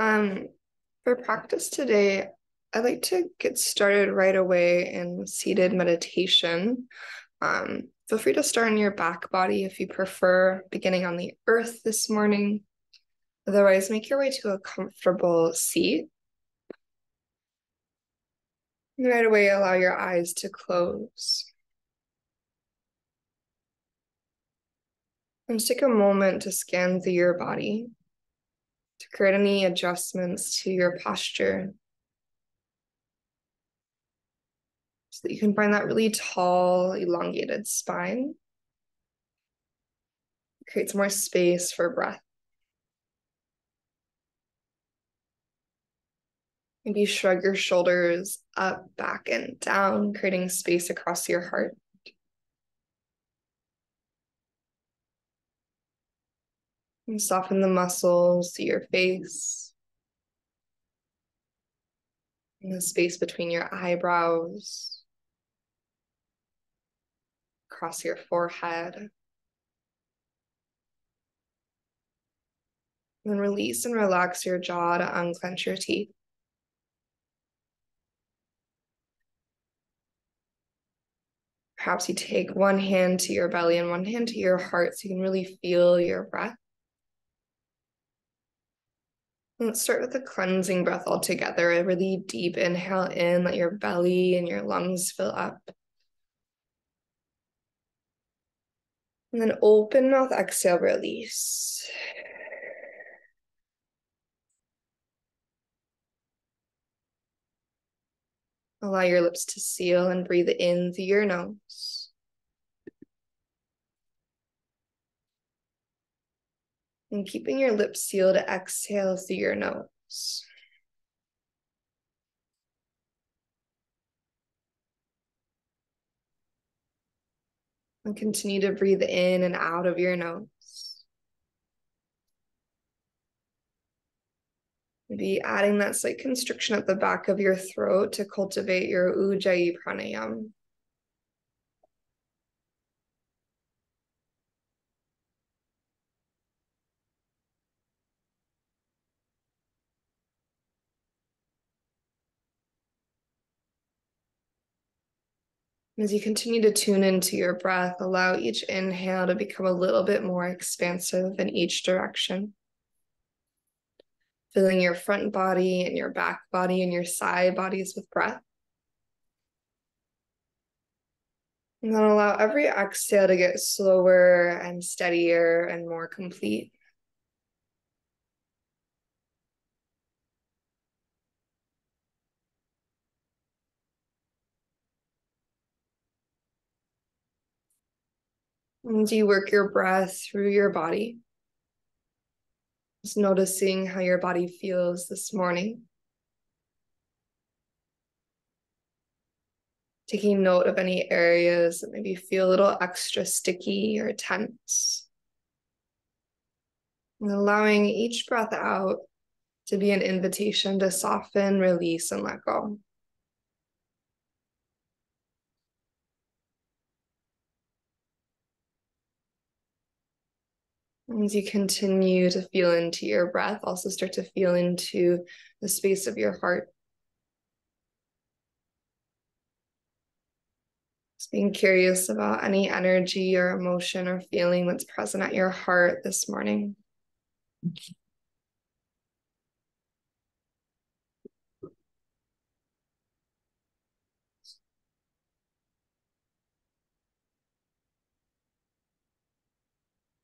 For practice today, I'd like to get started right away in seated meditation. Feel free to start in your back body if you prefer, beginning on the earth this morning. Otherwise, make your way to a comfortable seat. And right away, allow your eyes to close. And just take a moment to scan through your body, to create any adjustments to your posture, so that you can find that really tall, elongated spine. It creates more space for breath. Maybe shrug your shoulders up, back, and down, creating space across your heart. And soften the muscles to your face, and the space between your eyebrows, across your forehead. And then release and relax your jaw to unclench your teeth. Perhaps you take one hand to your belly and one hand to your heart so you can really feel your breath. Let's start with a cleansing breath all together. A really deep inhale in, let your belly and your lungs fill up. And then open mouth, exhale, release. Allow your lips to seal and breathe in through your nose. And keeping your lips sealed, exhale through your nose. And continue to breathe in and out of your nose. Maybe adding that slight constriction at the back of your throat to cultivate your Ujjayi Pranayama. As you continue to tune into your breath, allow each inhale to become a little bit more expansive in each direction. Filling your front body and your back body and your side bodies with breath. And then allow every exhale to get slower and steadier and more complete. And you work your breath through your body. Just noticing how your body feels this morning. Taking note of any areas that maybe feel a little extra sticky or tense. And allowing each breath out to be an invitation to soften, release, and let go. As you continue to feel into your breath, also start to feel into the space of your heart. Just being curious about any energy or emotion or feeling that's present at your heart this morning.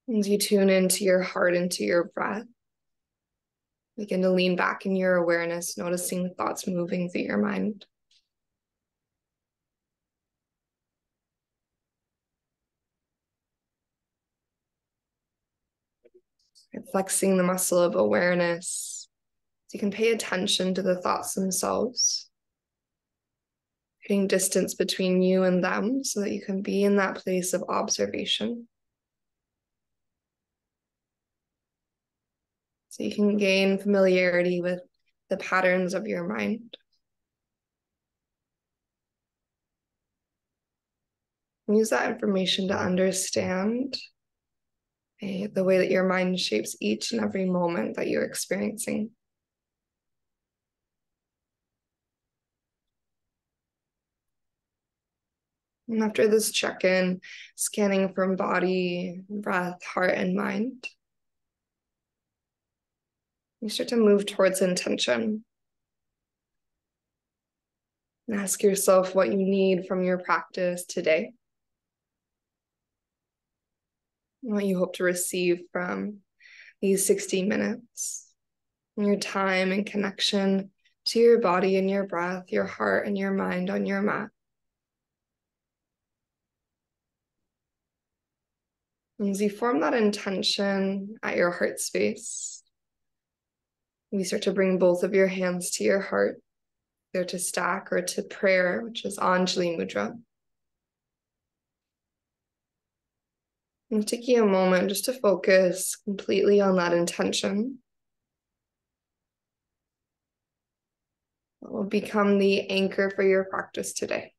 As you tune into your heart, into your breath, begin to lean back in your awareness, noticing thoughts moving through your mind. And flexing the muscle of awareness, so you can pay attention to the thoughts themselves, creating distance between you and them so that you can be in that place of observation. So you can gain familiarity with the patterns of your mind. Use that information to understand the way that your mind shapes each and every moment that you're experiencing. And after this check-in, scanning from body, breath, heart, and mind, you start to move towards intention. And ask yourself what you need from your practice today, what you hope to receive from these 60 minutes, your time and connection to your body and your breath, your heart and your mind on your mat. As you form that intention at your heart space, you start to bring both of your hands to your heart, either to stack or to prayer, which is Anjali Mudra. I'm taking a moment just to focus completely on that intention. That will become the anchor for your practice today.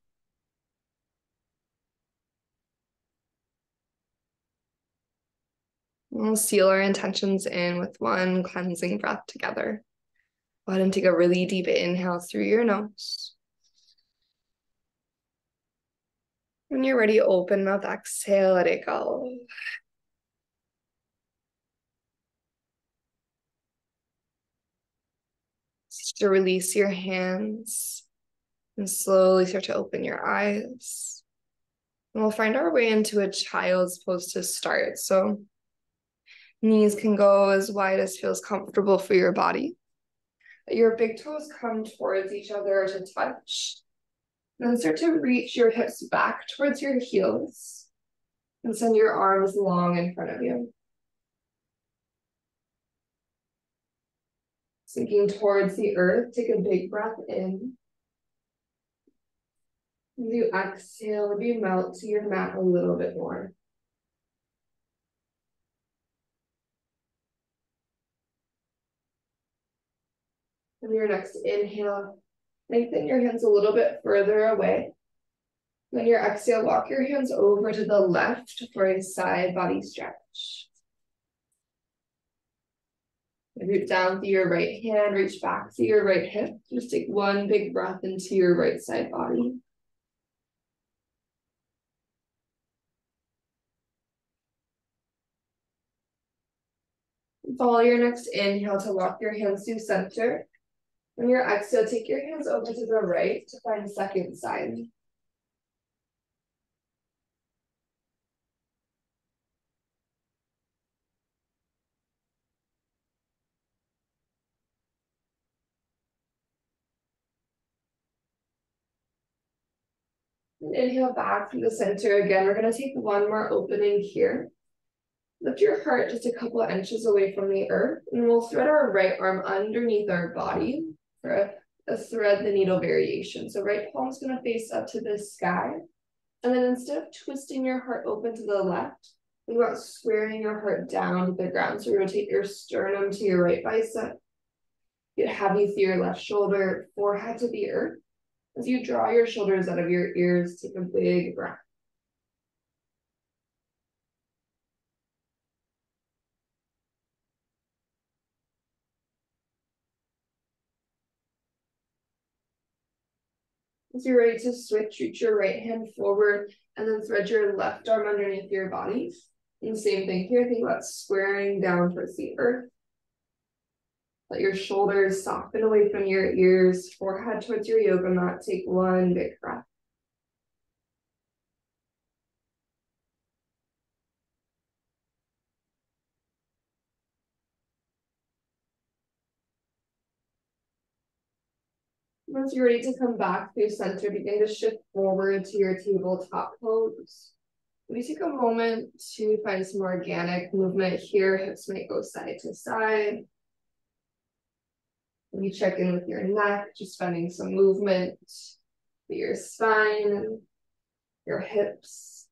We'll seal our intentions in with one cleansing breath together. Go ahead and take a really deep inhale through your nose. When you're ready, open mouth, exhale, let it go. Start to release your hands and slowly start to open your eyes. And we'll find our way into a child's pose to start. So knees can go as wide as feels comfortable for your body. Your big toes come towards each other to touch. Then start to reach your hips back towards your heels and send your arms long in front of you. Sinking towards the earth, take a big breath in. As you exhale, maybe melt to your mat a little bit more. And your next inhale, lengthen your hands a little bit further away. Then your exhale, walk your hands over to the left for a side body stretch. Root down through your right hand, reach back to your right hip. Just take one big breath into your right side body. Follow your next inhale to walk your hands to center. On your exhale, take your hands over to the right to find second side. And inhale back to the center again. We're going to take one more opening here. Lift your heart just a couple of inches away from the earth, and we'll thread our right arm underneath our body for a thread the needle variation. So right palm's going to face up to the sky. And then instead of twisting your heart open to the left, we want squaring your heart down to the ground. So rotate your sternum to your right bicep. Get heavy through your left shoulder, forehead to the earth. As you draw your shoulders out of your ears, take a big breath. As you're ready to switch, reach your right hand forward and then thread your left arm underneath your body. And same thing here, think about squaring down towards the earth. Let your shoulders soften away from your ears, forehead towards your yoga mat. Take one big breath. Once you're ready to come back through center, begin to shift forward to your tabletop pose. We take a moment to find some organic movement here. Hips might go side to side. You check in with your neck, just finding some movement through your spine, your hips.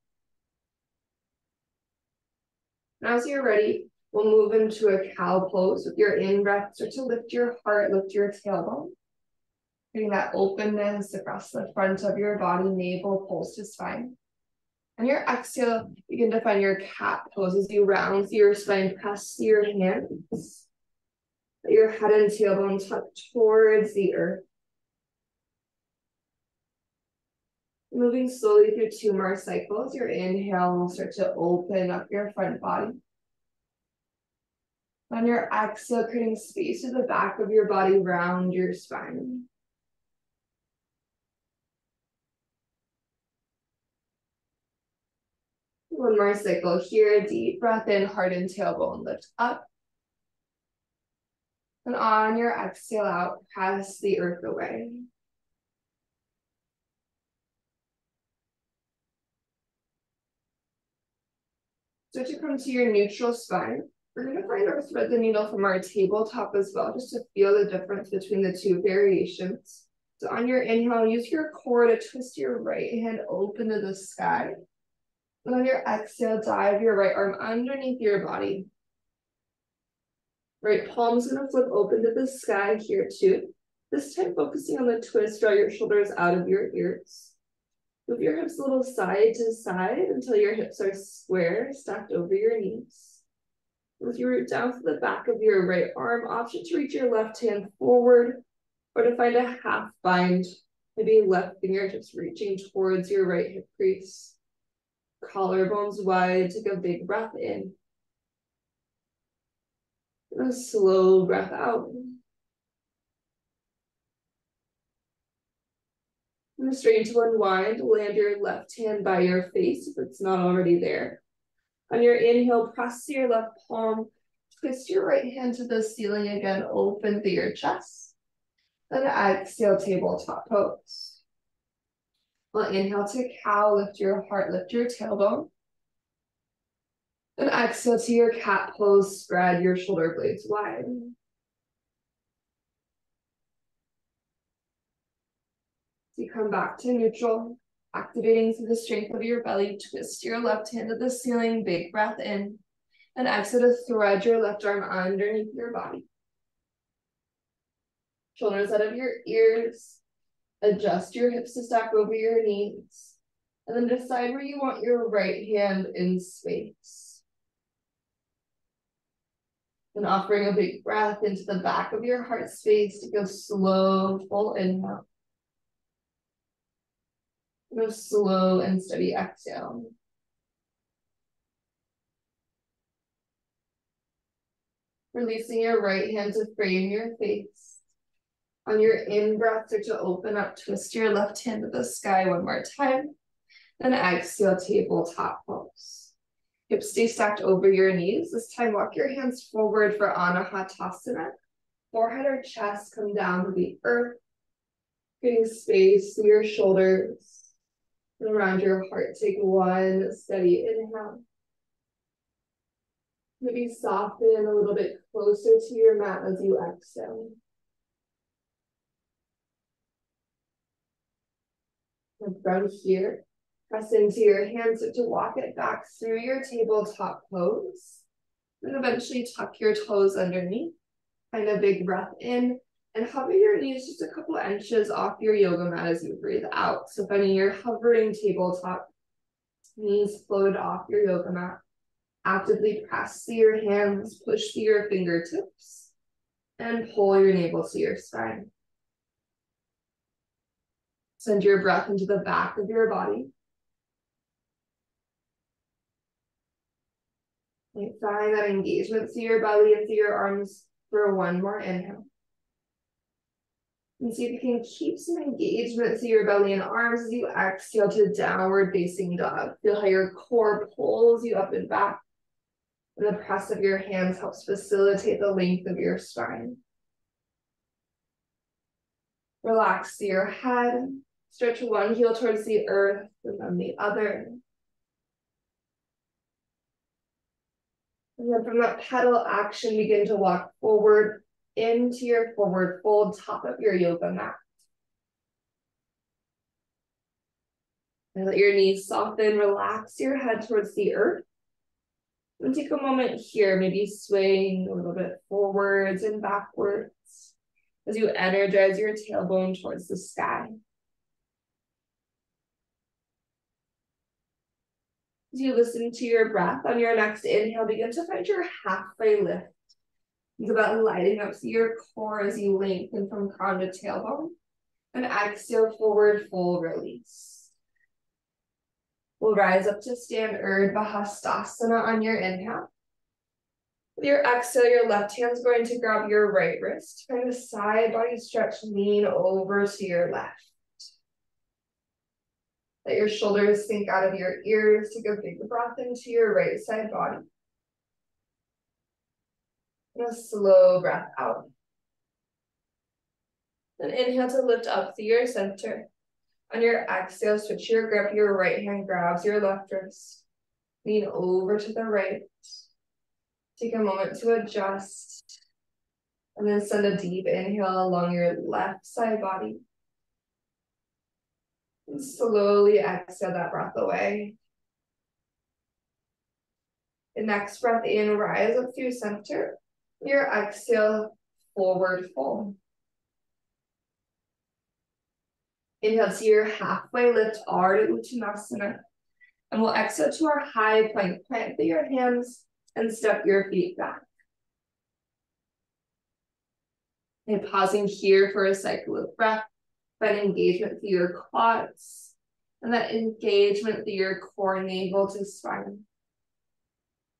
Now, as you're ready, we'll move into a cow pose with your in-breath. Start to lift your heart, lift your tailbone. Getting that openness across the front of your body, navel pulls to spine. And your exhale, begin to find your cat pose as you round through your spine, press through your hands. Let your head and tailbone tuck towards the earth. Moving slowly through two more cycles. Your inhale will start to open up your front body. On your exhale, creating space to the back of your body, round your spine. One more cycle here. Deep breath in, harden tailbone, lift up. And on your exhale out, press the earth away. So to come to your neutral spine, we're going to find our thread the needle from our tabletop as well, just to feel the difference between the two variations. So on your inhale, use your core to twist your right hand open to the sky. And on your exhale, dive your right arm underneath your body. Right palm's going to flip open to the sky here too. This time focusing on the twist, draw your shoulders out of your ears. Move your hips a little side to side until your hips are square, stacked over your knees. With your root down to the back of your right arm, option to reach your left hand forward or to find a half bind, maybe left fingertips reaching towards your right hip crease. Collarbones wide, take a big breath in. And a slow breath out. And straighten to unwind, land your left hand by your face if it's not already there. On your inhale, press to your left palm, twist your right hand to the ceiling again, open through your chest. And exhale, tabletop pose. Well, inhale to cow, lift your heart, lift your tailbone. And exhale to your cat pose, spread your shoulder blades wide. So you come back to neutral, activating through the strength of your belly, twist your left hand to the ceiling, big breath in. And exhale to thread your left arm underneath your body. Shoulders out of your ears. Adjust your hips to stack over your knees, and then decide where you want your right hand in space. And offering a big breath into the back of your heart space to go slow, full inhale. Go slow and steady exhale. Releasing your right hand to frame your face. On your in-breath, start to open up, twist your left hand to the sky one more time. Then exhale, tabletop pose. Hips stay stacked over your knees. This time, walk your hands forward for Anahatasana. Forehead or chest come down to the earth, creating space through your shoulders. And around your heart, take one steady inhale. Maybe soften a little bit closer to your mat as you exhale. From here, press into your hands to walk it back through your tabletop pose. And eventually tuck your toes underneath. Find a big breath in and hover your knees just a couple inches off your yoga mat as you breathe out. So finding your hovering tabletop, knees floated off your yoga mat. Actively press through your hands, push through your fingertips, and pull your navel to your spine. Send your breath into the back of your body. And find that engagement through your belly and through your arms for one more inhale. And see if you can keep some engagement through your belly and arms as you exhale to downward facing dog. Feel how your core pulls you up and back. And the press of your hands helps facilitate the length of your spine. Relax through your head. Stretch one heel towards the earth and then the other. And then from that pedal action, begin to walk forward into your forward fold, top of your yoga mat. And let your knees soften, relax your head towards the earth. And take a moment here, maybe swaying a little bit forwards and backwards as you energize your tailbone towards the sky. As you listen to your breath, on your next inhale, begin to find your halfway lift. Think about lighting up through your core as you lengthen from crown to tailbone. And exhale, forward, full release. We'll rise up to stand Urdhva Hastasana on your inhale. With your exhale, your left hand's going to grab your right wrist. Kind of side body stretch, lean over to your left. Let your shoulders sink out of your ears. Take a big breath into your right side body. And a slow breath out. Then inhale to lift up to your center. On your exhale, switch your grip. Your right hand grabs your left wrist. Lean over to the right. Take a moment to adjust. And then send a deep inhale along your left side body. And slowly exhale that breath away. The next breath in, rise up through center. Your exhale, forward fold. Inhale to your halfway lift, Ardha Uttanasana. And we'll exhale to our high plank. Plant your hands and step your feet back. And pausing here for a cycle of breath. Find engagement through your quads. And that engagement through your core, navel to spine.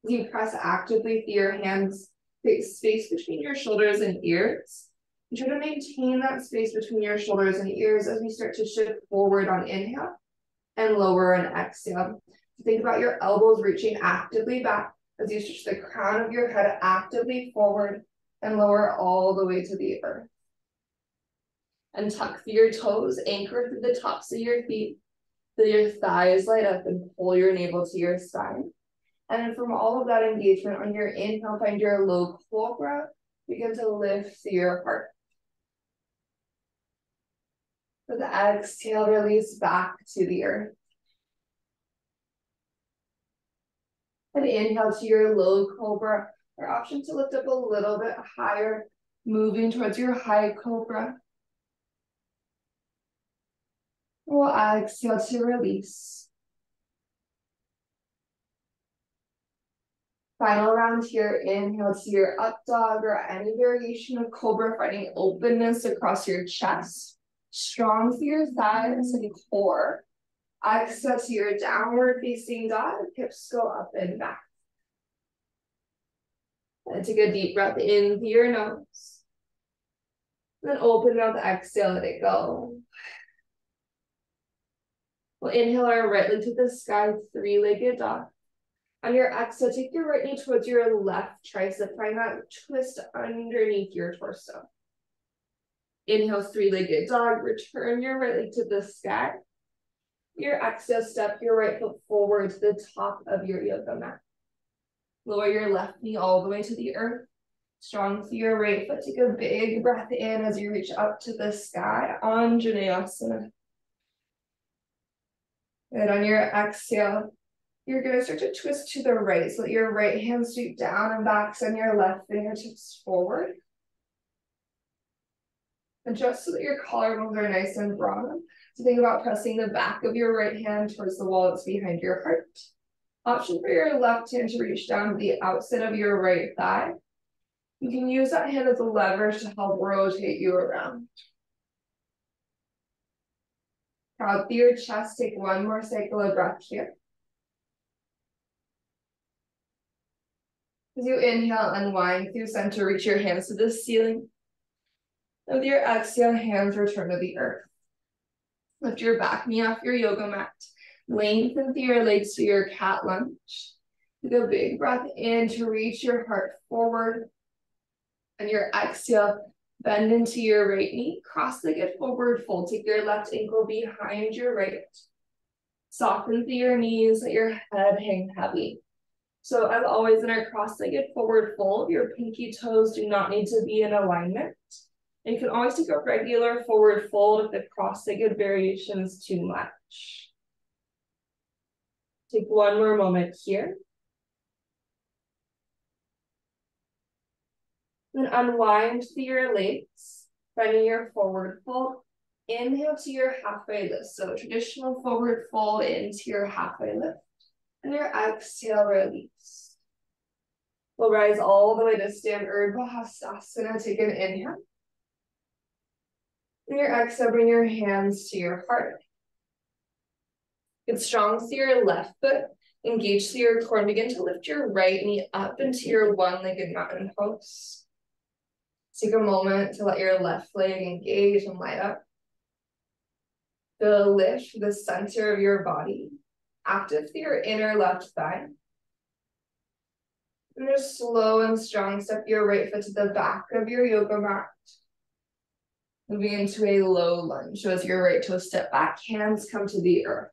As you press actively through your hands, create space between your shoulders and ears. And try to maintain that space between your shoulders and ears as we start to shift forward on inhale and lower on exhale. Think about your elbows reaching actively back as you stretch the crown of your head actively forward and lower all the way to the earth. And tuck through your toes, anchor through the tops of your feet, till your thighs light up and pull your navel to your spine. And from all of that engagement on your inhale, find your low cobra, begin to lift through your heart. With the exhale, release back to the earth. And inhale to your low cobra. Your option to lift up a little bit higher, moving towards your high cobra. We'll exhale to release. Final round here, inhale to your up dog or any variation of cobra, finding openness across your chest. Strong through your thighs and core. Exhale to your downward facing dog, hips go up and back. And take a deep breath in through your nose. Then open mouth, exhale, let it go. We'll inhale our right leg to the sky, three-legged dog. On your exhale, take your right knee towards your left tricep. Find that twist underneath your torso. Inhale, three-legged dog. Return your right leg to the sky. Your exhale, step your right foot forward to the top of your yoga mat. Lower your left knee all the way to the earth. Strong through your right foot. Take a big breath in as you reach up to the sky. Anjaneyasana. And on your exhale, you're going to start to twist to the right. So let your right hand sweep down and back, send your left fingertips forward. Adjust so that your collarbones are nice and broad. So think about pressing the back of your right hand towards the wall that's behind your heart. Option for your left hand to reach down to the outside of your right thigh. You can use that hand as a leverage to help rotate you around. Out through your chest, take one more cycle of breath here. As you inhale, unwind through center, reach your hands to the ceiling. And with your exhale, hands return to the earth. Lift your back knee off your yoga mat. Lengthen through your legs to your cat lunge. Take a big breath in to reach your heart forward. And your exhale, bend into your right knee, cross-legged forward fold. Take your left ankle behind your right. Soften through your knees, let your head hang heavy. So as always in our cross-legged forward fold, your pinky toes do not need to be in alignment. And you can always take a regular forward fold if the cross-legged variation is too much. Take one more moment here. Then unwind through your legs, finding your forward fold. Inhale to your halfway lift. So traditional forward fold into your halfway lift. And your exhale, release. We'll rise all the way to stand Urdhva Hastasana. Take an inhale. And your exhale, bring your hands to your heart. Get strong through your left foot, engage through your core, and begin to lift your right knee up into your one-legged mountain pose. Take a moment to let your left leg engage and light up. Feel a lift to the center of your body, active through your inner left thigh. And just slow and strong step your right foot to the back of your yoga mat. Moving into a low lunge. So as your right toes step back, hands come to the earth.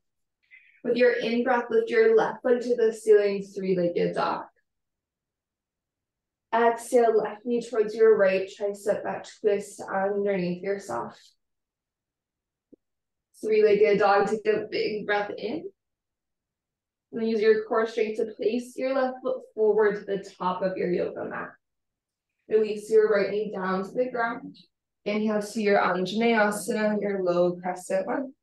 With your in-breath, lift your left leg to the ceiling, three-legged dog. Exhale, left knee towards your right tricep, back twist underneath yourself. Three-legged dog, take a big breath in. And use your core strength to place your left foot forward to the top of your yoga mat. Release your right knee down to the ground. Inhale to your Anjaneyasana, your low crescent lunge.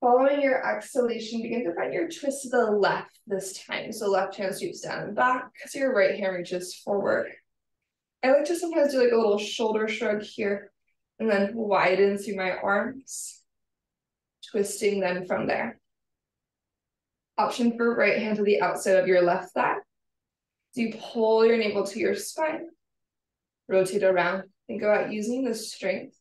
Following your exhalation, begin to find your twist to the left this time. So left hand sweeps down and back as your right hand reaches forward. I like to sometimes do like a little shoulder shrug here and then widen through my arms, twisting them from there. Option for right hand to the outside of your left thigh. So you pull your navel to your spine, rotate around, think about using the strength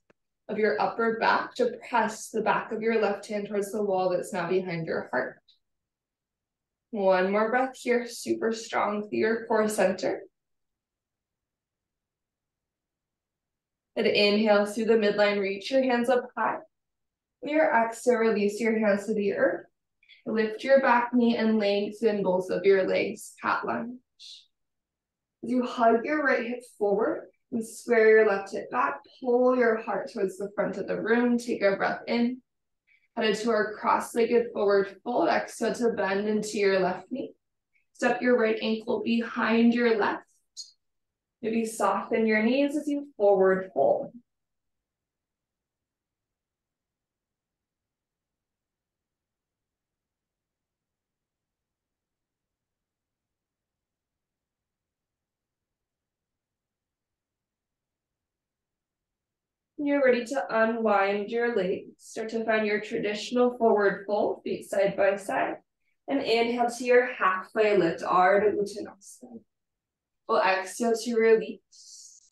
of your upper back to press the back of your left hand towards the wall that's now behind your heart. One more breath here, super strong through your core center. And inhale through the midline, reach your hands up high. With your exhale, release your hands to the earth. Lift your back knee and lengthen both of your legs, cat lunge. As you hug your right hip forward, and square your left hip back, pull your heart towards the front of the room, take a breath in. Headed to our cross-legged forward fold, exhale to bend into your left knee. Step your right ankle behind your left. Maybe soften your knees as you forward fold. You're ready to unwind your legs. Start to find your traditional forward fold, feet side by side. And inhale to your halfway lift, Ardha Uttanasana. We'll exhale to release.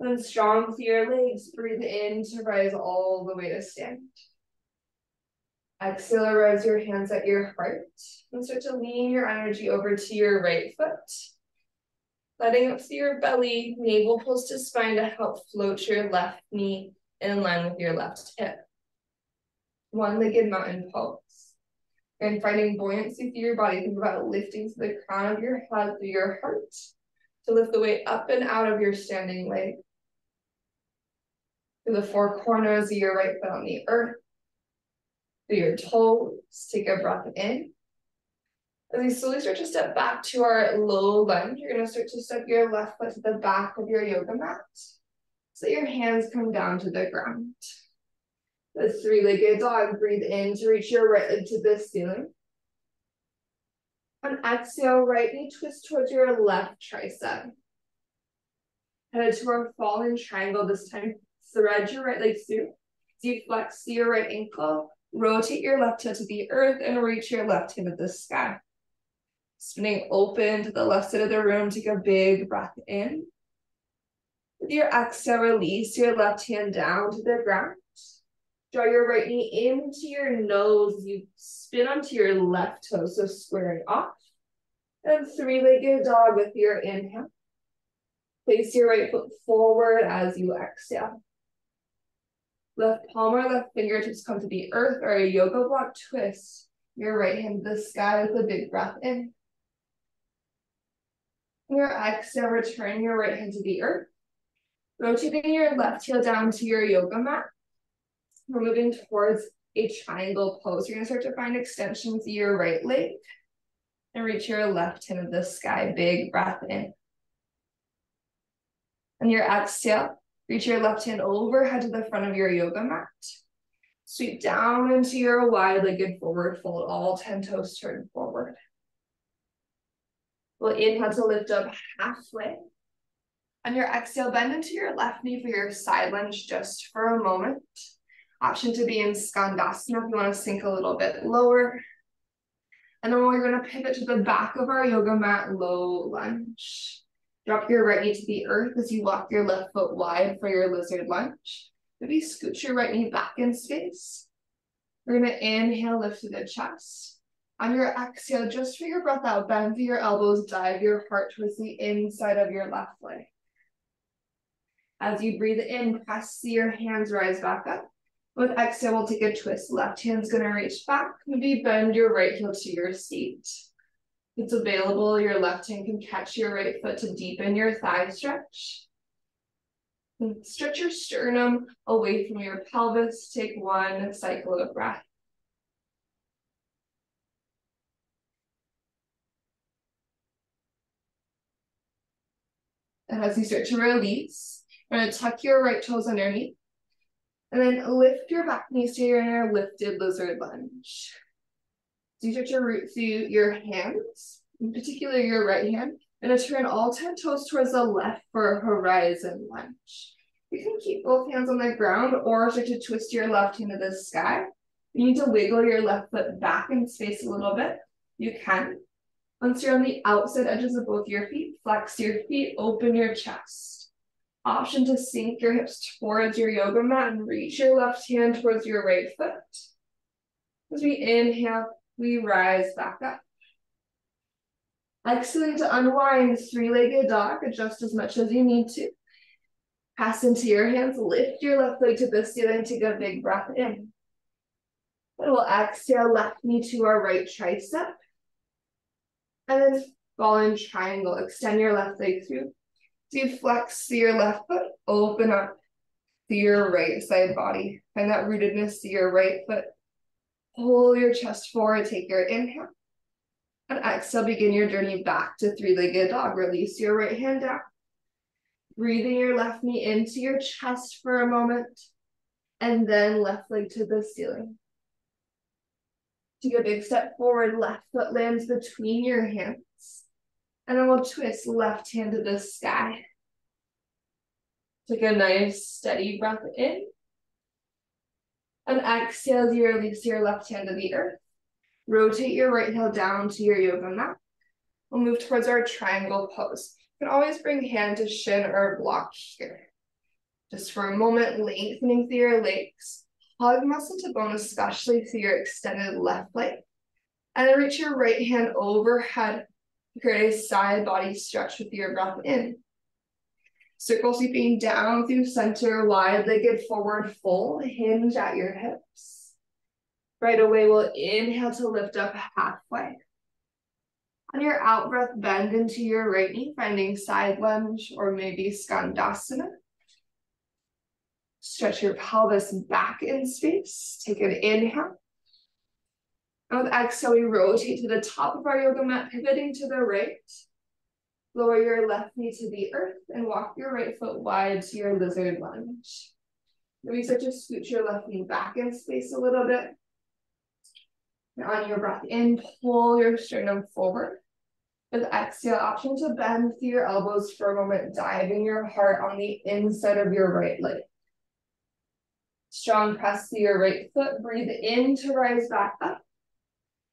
And then strong through your legs, breathe in to rise all the way to stand. Exhale, rise your hands at your heart. And start to lean your energy over to your right foot. Letting up through your belly, navel pulls to spine to help float your left knee in line with your left hip. One-legged mountain pose. And finding buoyancy through your body, think about lifting to the crown of your head through your heart to lift the weight up and out of your standing leg. Through the four corners of your right foot on the earth, through your toes, take a breath in. As we slowly start to step back to our low lunge, you're going to start to step your left foot to the back of your yoga mat so that your hands come down to the ground. The three-legged dog, breathe in to reach your right leg to the ceiling. On exhale, right knee twist towards your left tricep. Headed to our fallen triangle this time. Thread your right leg through. Deflex to your right ankle. Rotate your left toe to the earth and reach your left hand to the sky. Spinning open to the left side of the room, take a big breath in. With your exhale, release your left hand down to the ground. Draw your right knee into your nose as you spin onto your left toe, so squaring off. And three-legged dog with your inhale. Place your right foot forward as you exhale. Left palm or left fingertips come to the earth or a yoga block twist. Your right hand to the sky with a big breath in. Your exhale, return your right hand to the earth. Rotating your left heel down to your yoga mat. We're moving towards a triangle pose. You're going to start to find extensions to your right leg and reach your left hand to the sky. Big breath in. And your exhale, reach your left hand overhead to the front of your yoga mat. Sweep down into your wide-legged forward fold, all 10 toes turned forward. We'll inhale to lift up halfway. On your exhale, bend into your left knee for your side lunge just for a moment. Option to be in Skandhasana if you want to sink a little bit lower. And then we're going to pivot to the back of our yoga mat, low lunge. Drop your right knee to the earth as you walk your left foot wide for your lizard lunge. Maybe scoot your right knee back in space. We're going to inhale, lift the chest. On your exhale, just for your breath out, bend through your elbows, dive your heart towards the inside of your left leg. As you breathe in, press, see your hands rise back up. With exhale, we'll take a twist. Left hand's gonna reach back. Maybe bend your right heel to your seat. If it's available, your left hand can catch your right foot to deepen your thigh stretch. And stretch your sternum away from your pelvis. Take one cycle of breath. And as you start to release, you're gonna tuck your right toes underneath. And then lift your back knee to your inner lifted lizard lunge. So you start to root through your hands, in particular your right hand. I'm going to turn all 10 toes towards the left for a horizon lunge. You can keep both hands on the ground or start to twist your left hand to the sky. You need to wiggle your left foot back in space a little bit. You can. Once you're on the outside edges of both your feet, flex your feet, open your chest. Option to sink your hips towards your yoga mat and reach your left hand towards your right foot. As we inhale, we rise back up. Exhaling to unwind, three-legged dog, adjust as much as you need to. Pass into your hands, lift your left leg to the ceiling, take a big breath in. And we'll exhale, left knee to our right tricep. And then fall in triangle, extend your left leg through. So you flex to your left foot, open up to your right side body. Find that rootedness to your right foot. Pull your chest forward, take your inhale. And exhale, begin your journey back to three-legged dog. Release your right hand down. Breathing your left knee into your chest for a moment. And then left leg to the ceiling. Take a big step forward, left foot lands between your hands. And then we'll twist left hand to the sky. Take a nice steady breath in. And exhale as you release your left hand to the earth. Rotate your right heel down to your yoga mat. We'll move towards our triangle pose. You can always bring hand to shin or block here. Just for a moment, lengthening through your legs. Hug muscle to bone, especially through your extended left leg. And then reach your right hand overhead. Create a side body stretch with your breath in. Circle sweeping down through center, wide-legged forward fold, hinge at your hips. Right away, we'll inhale to lift up halfway. On your out breath, bend into your right knee, finding side lunge or maybe Skandhasana. Stretch your pelvis back in space. Take an inhale. And with exhale, we rotate to the top of our yoga mat, pivoting to the right. Lower your left knee to the earth and walk your right foot wide to your lizard lunge. Then we start to scoot your left knee back in space a little bit. And on your breath in, pull your sternum forward. With exhale, option to bend through your elbows for a moment, diving your heart on the inside of your right leg. Strong press through your right foot. Breathe in to rise back up.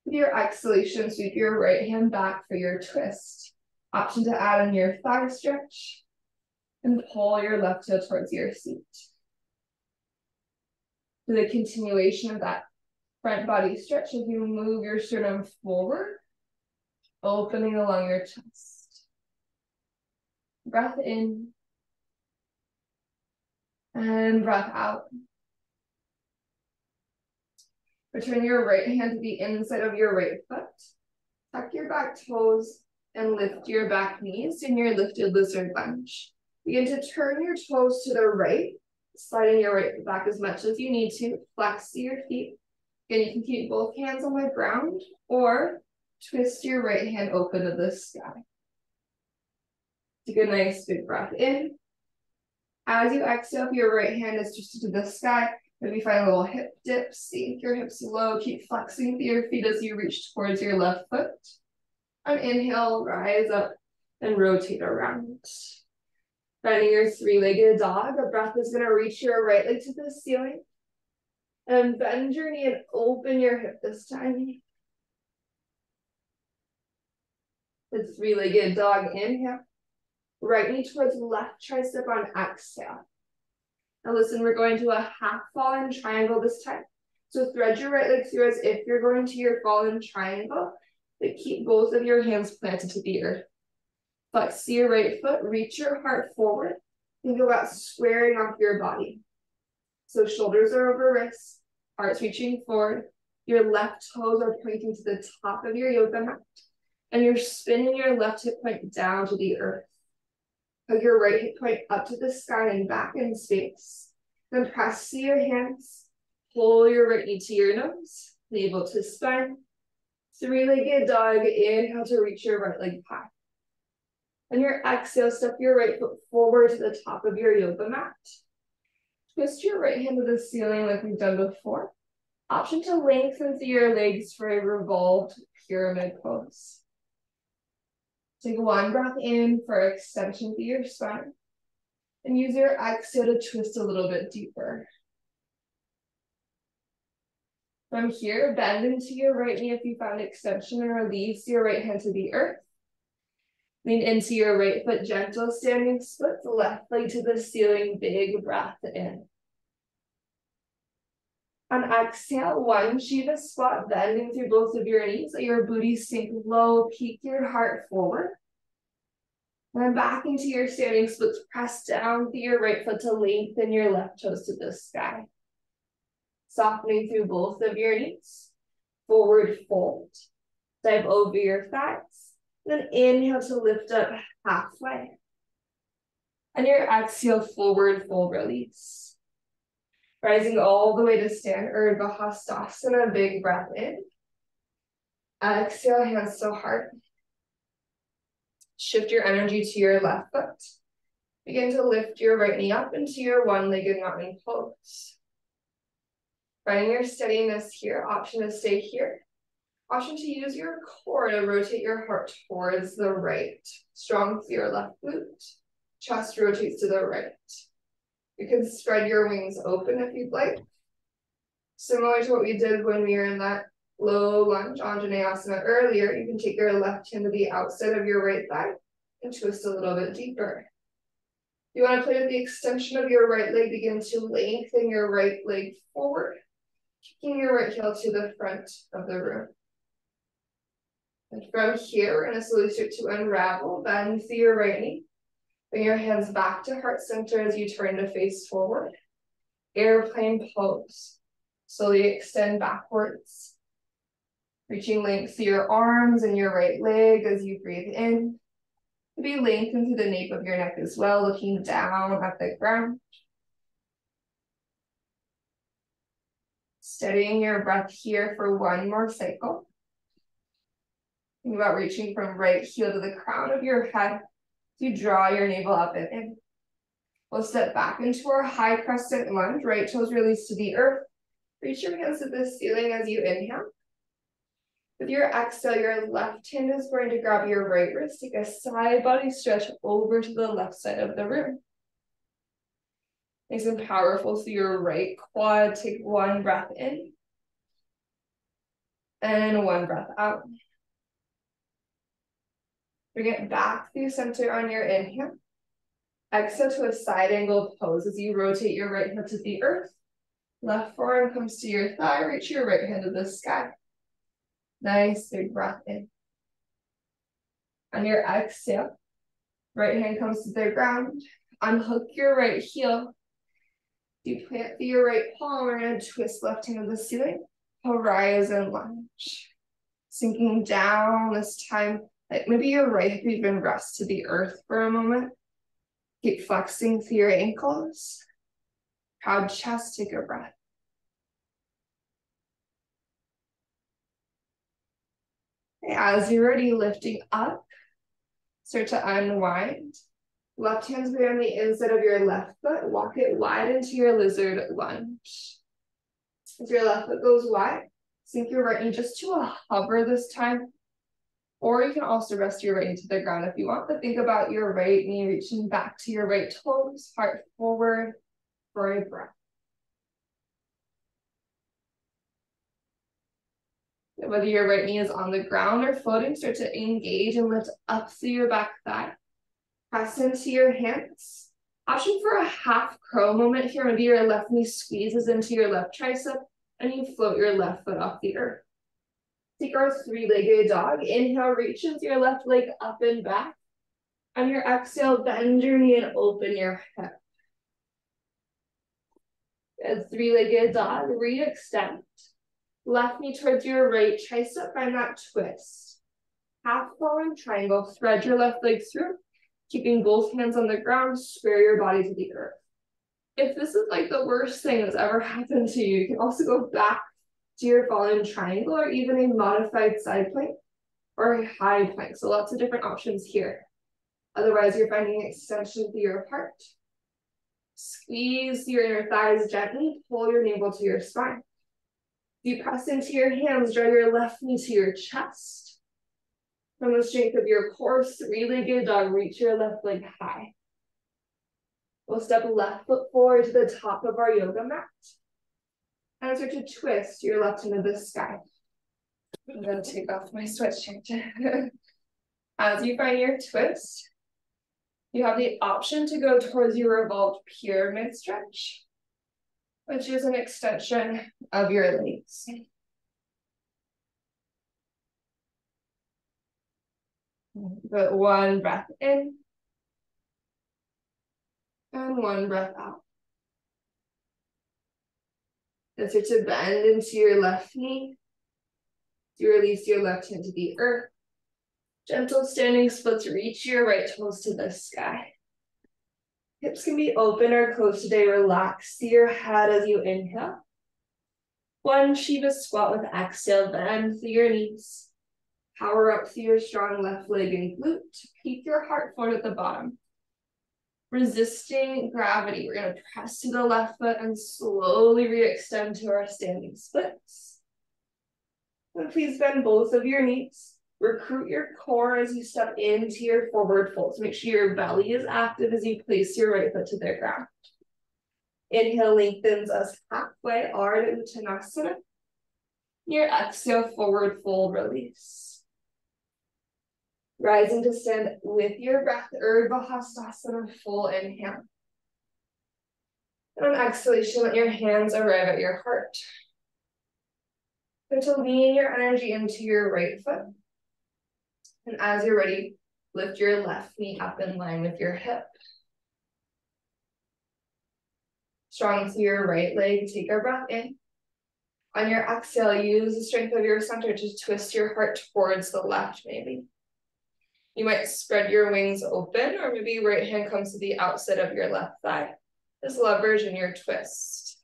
With your exhalation, sweep your right hand back for your twist. Option to add in your thigh stretch and pull your left heel towards your seat. For the continuation of that front body stretch, as you move your sternum forward, opening along your chest. Breath in and breath out. Return your right hand to the inside of your right foot. Tuck your back toes and lift your back knees in your lifted lizard lunge. Begin to turn your toes to the right, sliding your right foot back as much as you need to. Flex to your feet. Again, you can keep both hands on the ground or twist your right hand open to the sky. Take a nice big breath in. As you exhale, your right hand is twisted to the sky. Maybe find a little hip dip, sink your hips low, keep flexing through your feet as you reach towards your left foot. On inhale, rise up and rotate around. Finding your three-legged dog, a breath is gonna reach your right leg to the ceiling. And bend your knee and open your hip this time. It's three-legged dog. Inhale. Right knee towards left tricep on exhale. Now listen, we're going to a half fallen triangle this time. So thread your right leg through as if you're going to your fallen triangle, but keep both of your hands planted to the earth. Flex your right foot, reach your heart forward. Think about squaring off your body. So shoulders are over wrists, heart's reaching forward. Your left toes are pointing to the top of your yoga mat, and you're spinning your left hip point down to the earth. Hug your right hip point up to the sky and back in space. Then press to your hands. Pull your right knee to your nose, navel to spine. Three-legged dog, inhale to reach your right leg high. On your exhale, step your right foot forward to the top of your yoga mat. Twist your right hand to the ceiling like we've done before. Option to lengthen through your legs for a revolved pyramid pose. Take one breath in for extension through your spine, and use your exhale to twist a little bit deeper. From here, bend into your right knee if you found extension, and release your right hand to the earth. Lean into your right foot, gentle standing splits, left leg to the ceiling, big breath in. On exhale, one Shiva squat, bending through both of your knees. Let your booty sink low, peek your heart forward. And then back into your standing splits, press down through your right foot to lengthen your left toes to the sky. Softening through both of your knees. Forward fold. Dive over your thighs. Then inhale to lift up halfway. And your exhale, forward fold release. Rising all the way to stand, Urdhva Hastasana, big breath in. Exhale, hands to heart. Shift your energy to your left foot. Begin to lift your right knee up into your one-legged mountain pose. Finding your steadiness here, option to stay here. Option to use your core to rotate your heart towards the right. Strong through your left glute. Chest rotates to the right. You can spread your wings open if you'd like. Similar to what we did when we were in that low lunge Anjaneyasana earlier, you can take your left hand to the outside of your right thigh and twist a little bit deeper. You want to play with the extension of your right leg, begin to lengthen your right leg forward, kicking your right heel to the front of the room. And from here, we're going to slowly start to unravel, bend through your right knee. Bring your hands back to heart center as you turn to face forward. Airplane pose. Slowly extend backwards. Reaching length through your arms and your right leg as you breathe in. Maybe lengthen through the nape of your neck as well, looking down at the ground. Steadying your breath here for one more cycle. Think about reaching from right heel to the crown of your head. You draw your navel up and in. We'll step back into our high crescent lunge, right toes released to the earth. Reach your hands to the ceiling as you inhale. With your exhale, your left hand is going to grab your right wrist, take a side body stretch over to the left side of the room. Nice and powerful through your right quad. Take one breath in and one breath out. Bring it back through center on your inhale. Exhale to a side angle pose as you rotate your right hip to the earth. Left forearm comes to your thigh, reach your right hand to the sky. Nice big breath in. On your exhale, right hand comes to the ground. Unhook your right heel. You plant through your right palm. We're going to twist left hand to the ceiling. Horizon lunge. Sinking down this time. Like maybe your right hip even rests to the earth for a moment. Keep flexing through your ankles. Proud chest, take a breath. Okay, as you're ready, lifting up, start to unwind. Left hand's going on the inside of your left foot. Walk it wide into your lizard lunge. As your left foot goes wide, sink your right knee just to a hover this time. Or you can also rest your right knee to the ground if you want, but think about your right knee reaching back to your right toes, heart forward for a breath. whether your right knee is on the ground or floating, start to engage and lift up through your back thigh. Press into your hands. Option for a half crow moment here. Maybe your left knee squeezes into your left tricep and you float your left foot off the earth. Take our three-legged dog. Inhale, reaches your left leg up and back. On your exhale, bend your knee and open your hip. As three-legged dog, re-extend. Left knee towards your right tricep, find that twist. Half forward triangle, thread your left leg through, keeping both hands on the ground, square your body to the earth. If this is like the worst thing that's ever happened to you, you can also go back to your fallen triangle or even a modified side plank or a high plank. So lots of different options here. Otherwise, you're finding an extension through your heart. Squeeze your inner thighs gently, pull your navel to your spine. If you press into your hands, draw your left knee to your chest. From the strength of your core, three-legged dog, reach your left leg high. We'll step left foot forward to the top of our yoga mat. And start to twist your left into the sky. I'm gonna take off my sweatshirt. As you find your twist, you have the option to go towards your revolved pyramid stretch, which is an extension of your legs. Put one breath in and one breath out. And start to bend into your left knee. You release your left hand to the earth. Gentle standing splits, reach your right toes to the sky. Hips can be open or closed today. Relax through your head as you inhale. One Shiva squat with exhale, bend through your knees. Power up through your strong left leg and glute. Keep your heart forward at the bottom. Resisting gravity, we're gonna press to the left foot and slowly re-extend to our standing splits. And please bend both of your knees. Recruit your core as you step into your forward fold. So make sure your belly is active as you place your right foot to the ground. Inhale lengthens us halfway, Ardha Uttanasana. Your exhale, forward fold, release. Rising to stand with your breath, Urdhva Hastasana, full inhale. And on exhalation, let your hands arrive at your heart. Start to lean your energy into your right foot. And as you're ready, lift your left knee up in line with your hip. Strong through your right leg, take a breath in. On your exhale, use the strength of your center to twist your heart towards the left, maybe. You might spread your wings open, or maybe right hand comes to the outside of your left thigh. Just leverage in your twist.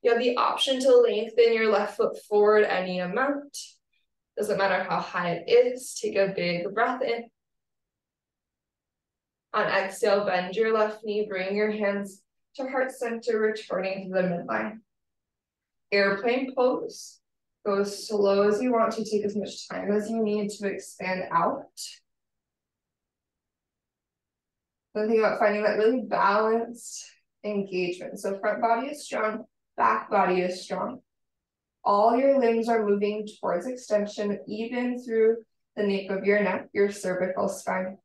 You have the option to lengthen your left foot forward any amount. Doesn't matter how high it is, take a big breath in. On exhale, bend your left knee, bring your hands to heart center, returning to the midline. Airplane pose, go as slow as you want to, take as much time as you need to expand out. The thing about finding that really balanced engagement. So front body is strong, back body is strong. All your limbs are moving towards extension, even through the nape of your neck, your cervical spine.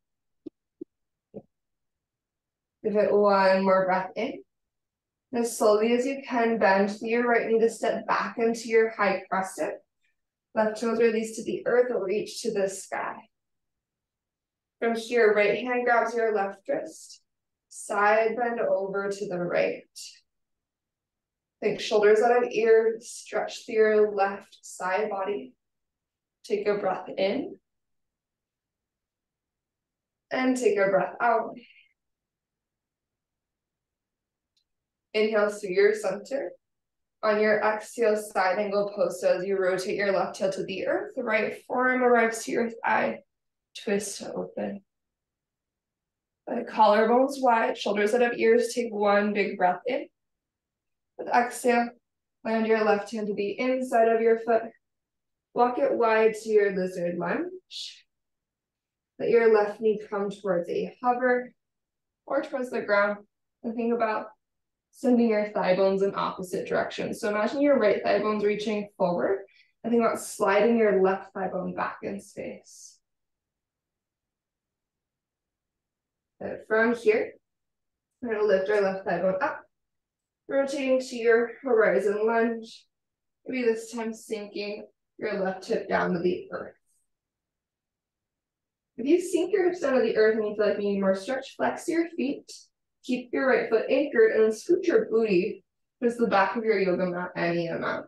Give it one more breath in. And as slowly as you can, bend through your right knee to step back into your high crescent. Left toes release to the earth, reach to the sky. From here, right hand grabs your left wrist. Side bend over to the right. Think shoulders out of ears, stretch through your left side body. Take a breath in. And take a breath out. Inhale through your center. On your exhale, side angle pose. So as you rotate your left heel to the earth, the right forearm arrives to your thigh. Twist to open. The collarbones wide, shoulders out of ears. Take one big breath in. With exhale, land your left hand to the inside of your foot. Walk it wide to your lizard lunge. Let your left knee come towards a hover or towards the ground. And think about sending your thigh bones in opposite directions. So imagine your right thigh bones reaching forward I think about sliding your left thigh bone back in space. And from here, we're going to lift our left thigh bone up, rotating to your horizon lunge. Maybe this time sinking your left hip down to the earth. If you sink your hips down to the earth and you feel like you need more stretch, flex your feet, keep your right foot anchored, and then scoot your booty towards the back of your yoga mat any amount.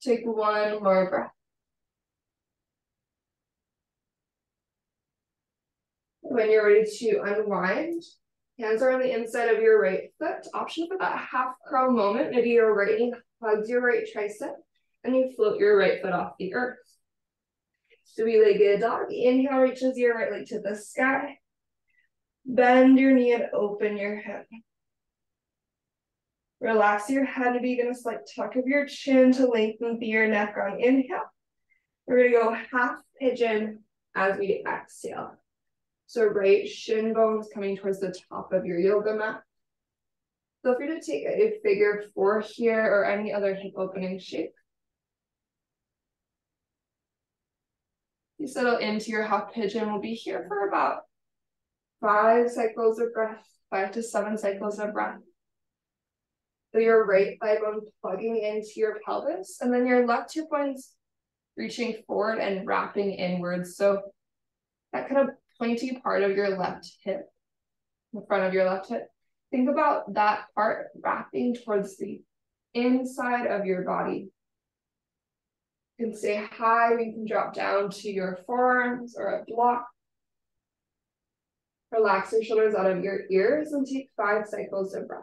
Take one more breath. When you're ready to unwind, hands are on the inside of your right foot. Option for that half crawl moment. Maybe your right knee hugs your right tricep and you float your right foot off the earth. Three-legged dog. Inhale reaches your right leg to the sky. Bend your knee and open your hip. Relax your head and begin a slight tuck of your chin to lengthen through your neck on inhale. We're going to go half pigeon as we exhale. So right shin bone's coming towards the top of your yoga mat. Feel free to take a figure four here or any other hip opening shape. You settle into your half pigeon. We'll be here for about 5 to 7 cycles of breath. So your right thigh bone plugging into your pelvis, and then your left hip bone's reaching forward and wrapping inwards. So that kind of pointy part of your left hip, the front of your left hip. Think about that part wrapping towards the inside of your body. You can stay high, or you can drop down to your forearms or a block. Relax your shoulders out of your ears and take 5 cycles of breath.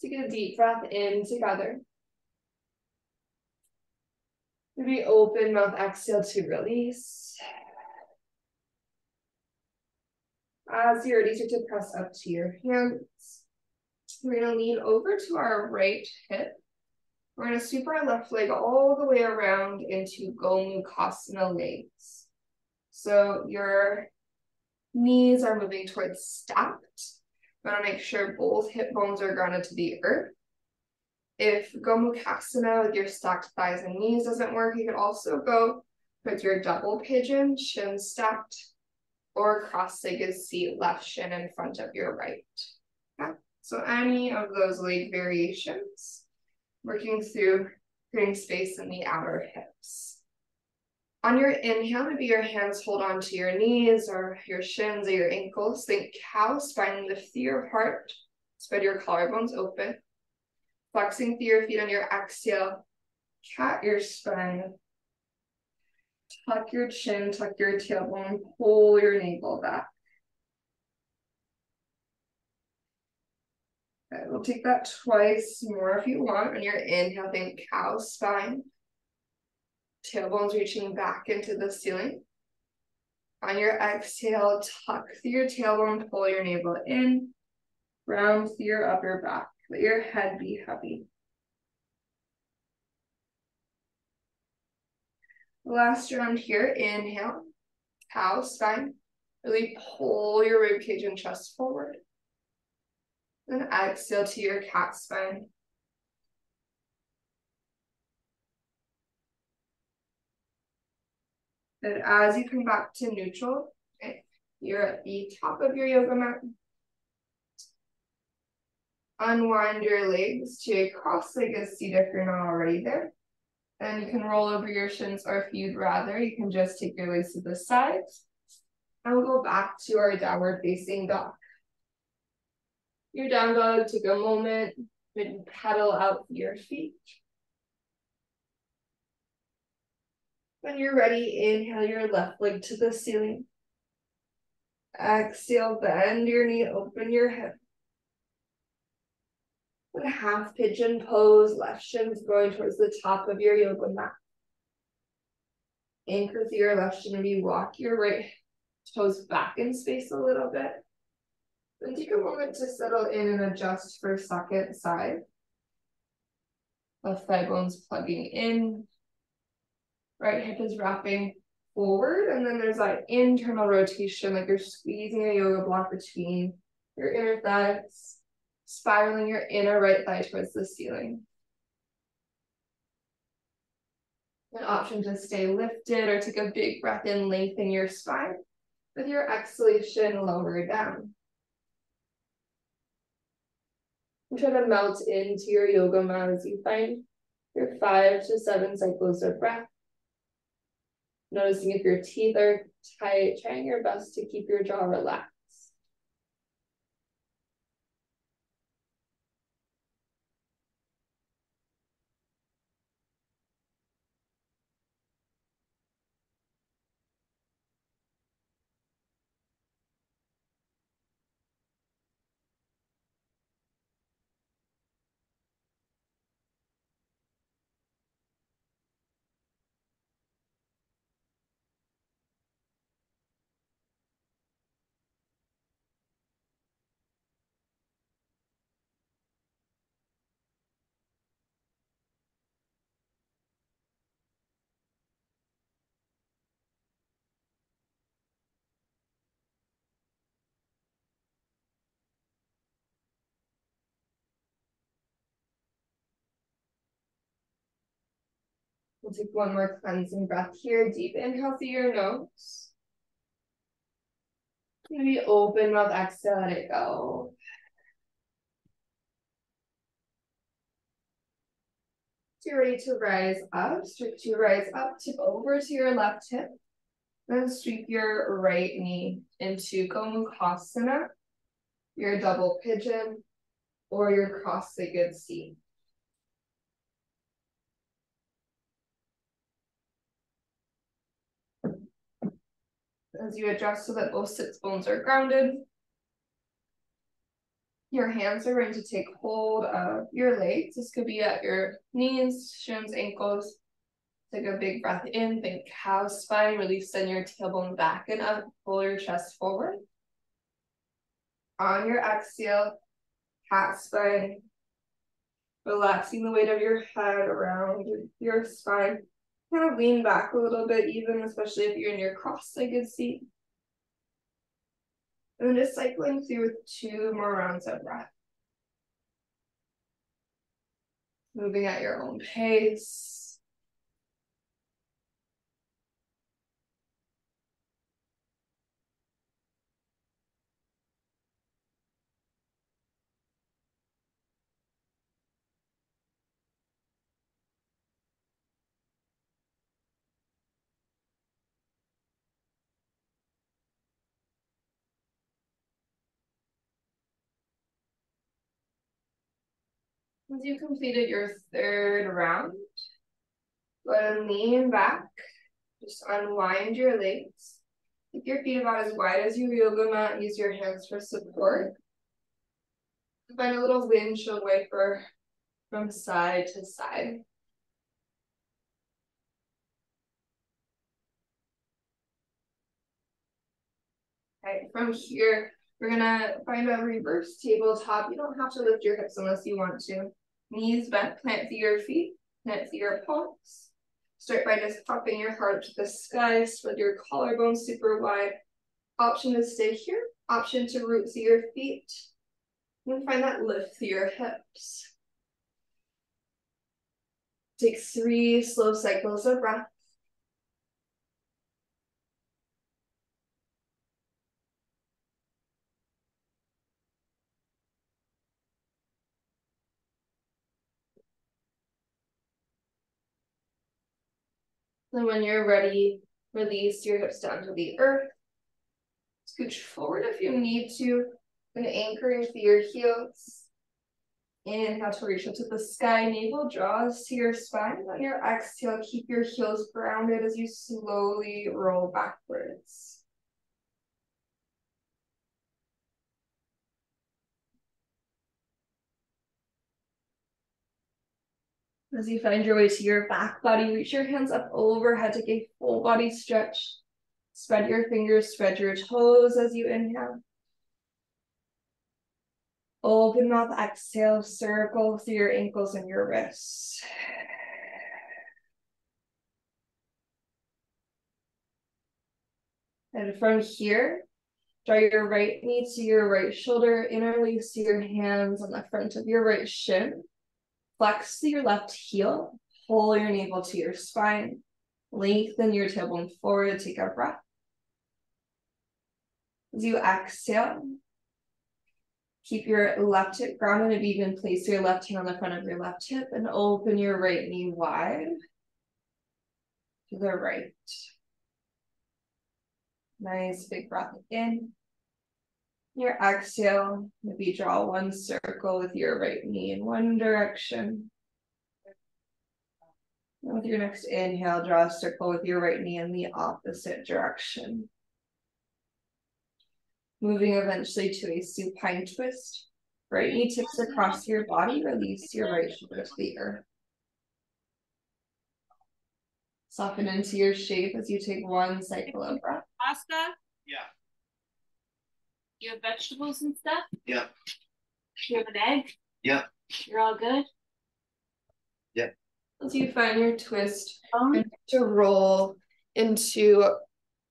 Take a deep breath in together. Maybe open mouth exhale to release. As you're ready to press up to your hands, we're gonna lean over to our right hip. We're gonna sweep our left leg all the way around into Gomukhasana legs. So your knees are moving towards stacked. We want to make sure both hip bones are grounded to the earth. If Gomukhasana with your stacked thighs and knees doesn't work, you could also go with your double pigeon, shin stacked, or cross-legged seat, left shin in front of your right. Okay? So any of those leg variations, working through creating space in the outer hips. On your inhale, maybe your hands hold on to your knees or your shins or your ankles. Think cow spine, lift through your heart, spread your collarbones open. Flexing through your feet on your exhale, cat your spine. Tuck your chin, tuck your tailbone, pull your navel back. Okay, we'll take that twice more if you want. On your inhale, think cow spine. Tailbone's reaching back into the ceiling. On your exhale, tuck through your tailbone, pull your navel in, round through your upper back. Let your head be heavy. Last round here, inhale, cow spine. Really pull your ribcage and chest forward. Then exhale to your cat spine. And as you come back to neutral, okay, you're at the top of your yoga mat. Unwind your legs to a cross-legged seat if you're not already there. And you can roll over your shins, or if you'd rather, you can just take your legs to the sides. And we'll go back to our downward facing dog. Your down dog, take a moment, Then paddle out your feet. When you're ready, inhale your left leg to the ceiling. Exhale, bend your knee, open your hip. And half pigeon pose, left shin's going towards the top of your yoga mat. Anchor through your left shin, maybe walk your right toes back in space a little bit. Then take a moment to settle in and adjust for second side. Left thigh bone's plugging in. Right hip is wrapping forward. And then there's that internal rotation, like you're squeezing a yoga block between your inner thighs. Spiraling your inner right thigh towards the ceiling. An option to stay lifted or take a big breath in, lengthen your spine. With your exhalation, lower down. And try to melt into your yoga mat as you find your 5 to 7 cycles of breath. Noticing if your teeth are tight, trying your best to keep your jaw relaxed. We'll take one more cleansing breath here. Deep inhale through your nose. Maybe open mouth, exhale, let it go. So you're ready to rise up. Start to rise up, tip over to your left hip. Then sweep your right knee into Gomukhasana, your double pigeon, or your cross-legged seat. As you adjust so that both sit bones are grounded, your hands are going to take hold of your legs. This could be at your knees, shins, ankles. Take a big breath in, think cow spine, really send your tailbone back and up, pull your chest forward. On your exhale, cat spine, relaxing the weight of your head around your spine. Kind of lean back a little bit, even especially if you're in your cross-legged seat. And then just cycling through with 2 more rounds of breath. Moving at your own pace. Once you've completed your 3rd round, go ahead and lean back. Just unwind your legs. Keep your feet about as wide as your yoga mat and use your hands for support. And find a little windshield wiper from side to side. Okay, from here, we're gonna find a reverse tabletop. You don't have to lift your hips unless you want to. Knees bent, plant through your feet, plant through your palms. Start by just popping your heart up to the sky, spread your collarbone super wide. Option to stay here, option to root through your feet. And find that lift through your hips. Take 3 slow cycles of breath. And when you're ready, release your hips down to the earth. Scooch forward if you need to, and anchoring through your heels. Inhale to reach up to the sky, navel draws to your spine. On your exhale, keep your heels grounded as you slowly roll backwards. As you find your way to your back body, reach your hands up overhead, take a full body stretch. Spread your fingers, spread your toes as you inhale. Open mouth, exhale, circle through your ankles and your wrists. And from here, draw your right knee to your right shoulder, interlace your hands on the front of your right shin. Flex your left heel, pull your navel to your spine, lengthen your tailbone forward, take a breath. As you exhale, keep your left hip grounded. If you can, place your left hand on the front of your left hip and open your right knee wide to the right. Nice big breath in. Your exhale, maybe draw one circle with your right knee in one direction. And with your next inhale, draw a circle with your right knee in the opposite direction. Moving eventually to a supine twist. Right knee tips across your body, release your right shoulder to the earth. Soften into your shape as you take one cycle of breath. Asta? Yeah. You have vegetables and stuff? Yeah. You have an egg? Yeah. You're all good? Yeah. As you find your twist, to roll into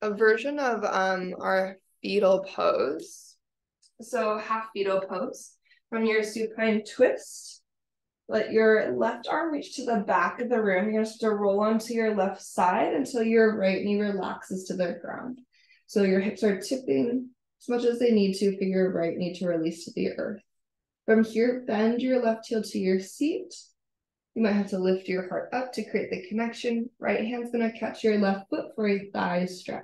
a version of our fetal pose. So half fetal pose. From your supine twist, let your left arm reach to the back of the room. You're just to roll onto your left side until your right knee relaxes to the ground. So your hips are tipping as much as they need to for your right knee to release to the earth. From here, bend your left heel to your seat. You might have to lift your heart up to create the connection. Right hand's gonna catch your left foot for a thigh stretch.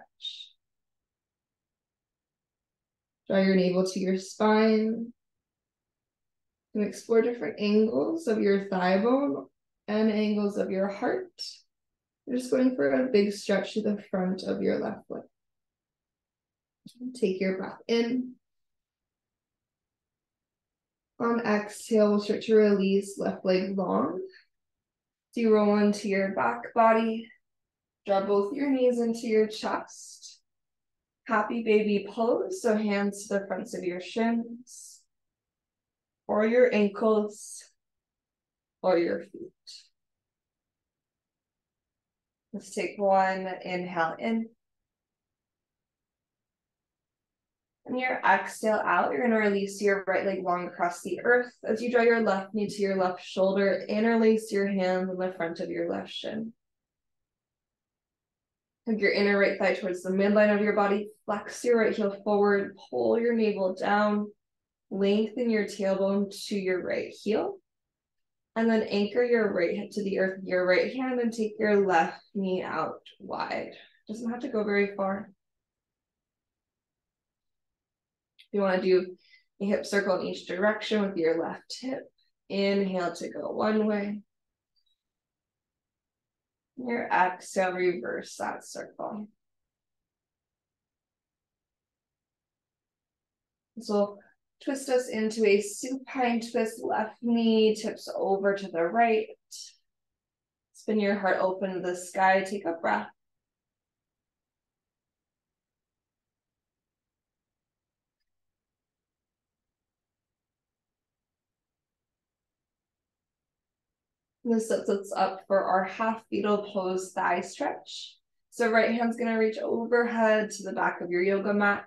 Draw your navel to your spine. You can explore different angles of your thigh bone and angles of your heart. You're just going for a big stretch to the front of your left leg. Take your breath in. On exhale, we'll start to release left leg long. So you roll into your back body. Draw both your knees into your chest. Happy baby pose, so hands to the fronts of your shins, or your ankles, or your feet. Let's take one inhale in. And your exhale out, you're gonna release your right leg long across the earth. As you draw your left knee to your left shoulder, interlace your hands on the front of your left shin. Take your inner right thigh towards the midline of your body, flex your right heel forward, pull your navel down, lengthen your tailbone to your right heel, and then anchor your right hip to the earth with your right hand and take your left knee out wide. Doesn't have to go very far. You want to do a hip circle in each direction with your left hip. Inhale to go one way. Your exhale, reverse that circle. So we'll twist us into a supine twist. Left knee tips over to the right. Spin your heart open to the sky. Take a breath. This sets us up for our half fetal pose thigh stretch. So right hand's gonna reach overhead to the back of your yoga mat.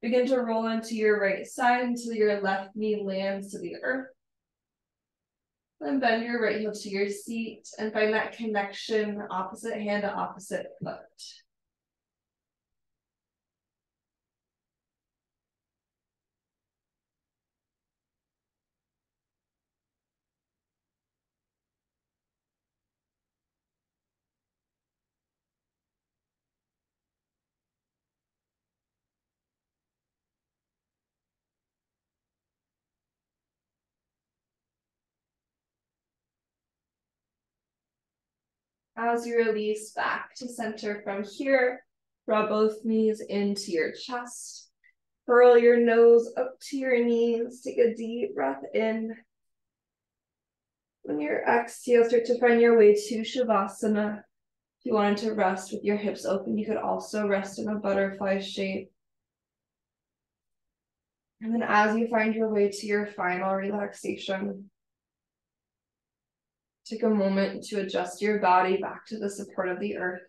Begin to roll into your right side until your left knee lands to the earth. Then bend your right heel to your seat and find that connection, opposite hand to opposite foot. As you release back to center from here, draw both knees into your chest. Curl your nose up to your knees. Take a deep breath in. On your exhale, start to find your way to Shavasana. If you wanted to rest with your hips open, you could also rest in a butterfly shape. And then as you find your way to your final relaxation, take a moment to adjust your body back to the support of the earth.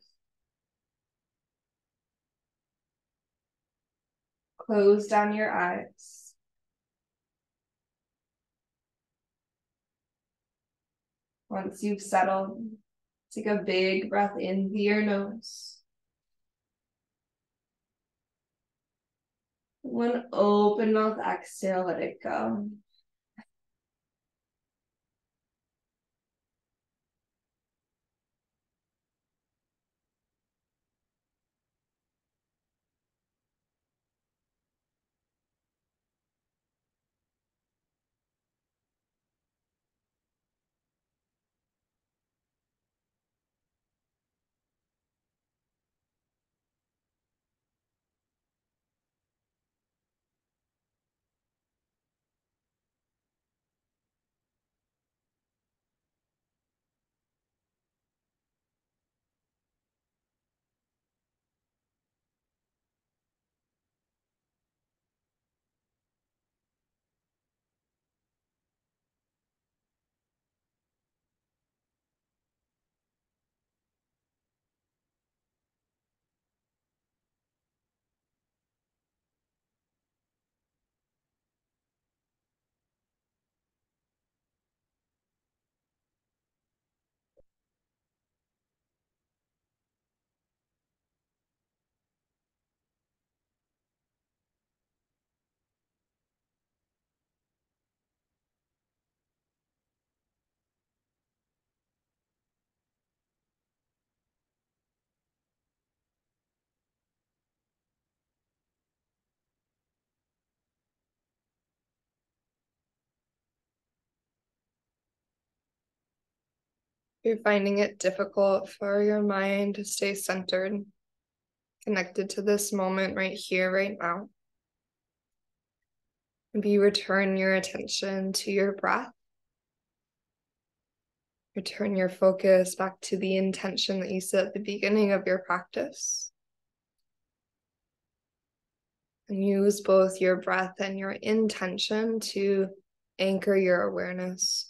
Close down your eyes. Once you've settled, take a big breath in via your nose. One open mouth exhale, let it go. You're finding it difficult for your mind to stay centered, connected to this moment right here, right now. Maybe you return your attention to your breath. Return your focus back to the intention that you set at the beginning of your practice. And use both your breath and your intention to anchor your awareness.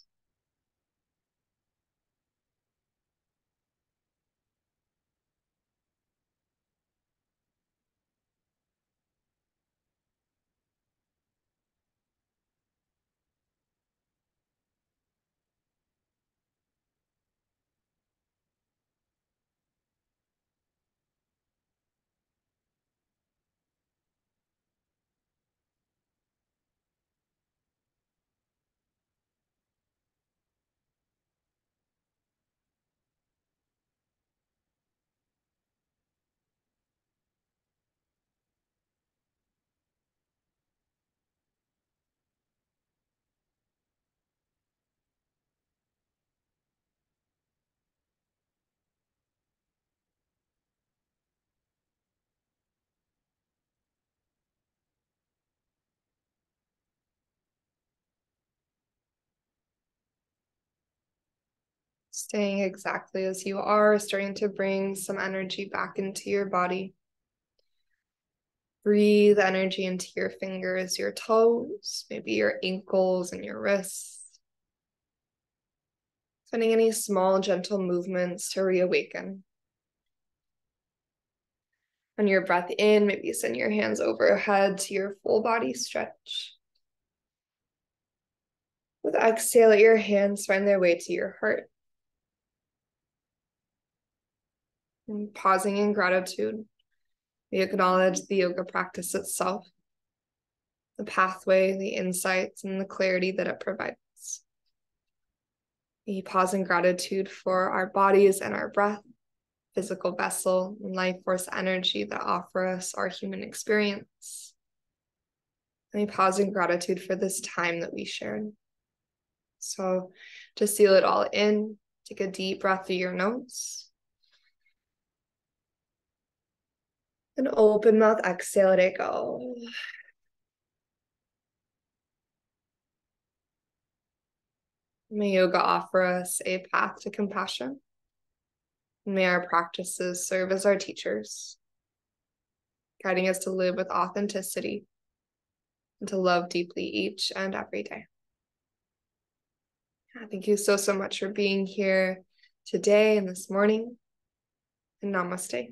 Staying exactly as you are, starting to bring some energy back into your body. Breathe energy into your fingers, your toes, maybe your ankles and your wrists. Finding any small, gentle movements to reawaken. On your breath in, maybe send your hands overhead to your full body stretch. With exhale, let your hands find their way to your heart. And pausing in gratitude, we acknowledge the yoga practice itself, the pathway, the insights, and the clarity that it provides. We pause in gratitude for our bodies and our breath, physical vessel, and life force energy that offer us our human experience. And we pause in gratitude for this time that we shared. So to seal it all in, take a deep breath through your nose. And open mouth, exhale, let it go. May yoga offer us a path to compassion. May our practices serve as our teachers, guiding us to live with authenticity and to love deeply each and every day. Thank you so much for being here today and this morning. And namaste.